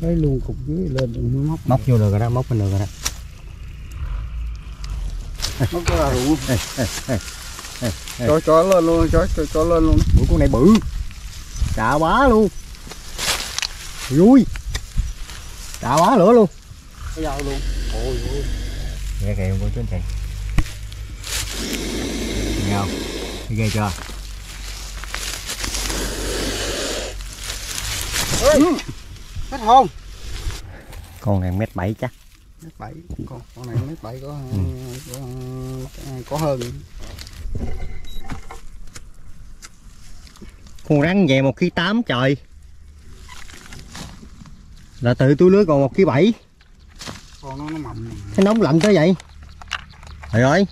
Đấy luôn cục dưới lên đừng móc. Móc vô được rồi đó, móc lên được rồi đó. Móc cái là đủ. Chó lên luôn, chó lên luôn. Ủa con này bự. Cạ bá luôn. Vui. Cạ bá lửa luôn. Cái dao luôn. Ôi ôi. Nghe kìa con chú anh chị. Nghe không? Nghe chưa? Ê. Hết hôn. Con này 1m7 chắc. 1m7. Con này 1m7 có hơn. Con rắn về 1,8 kg trời. Là tự túi lưới còn 1,7 kg. Con nó mầm. Thế nóng lạnh tới vậy. Trời ơi.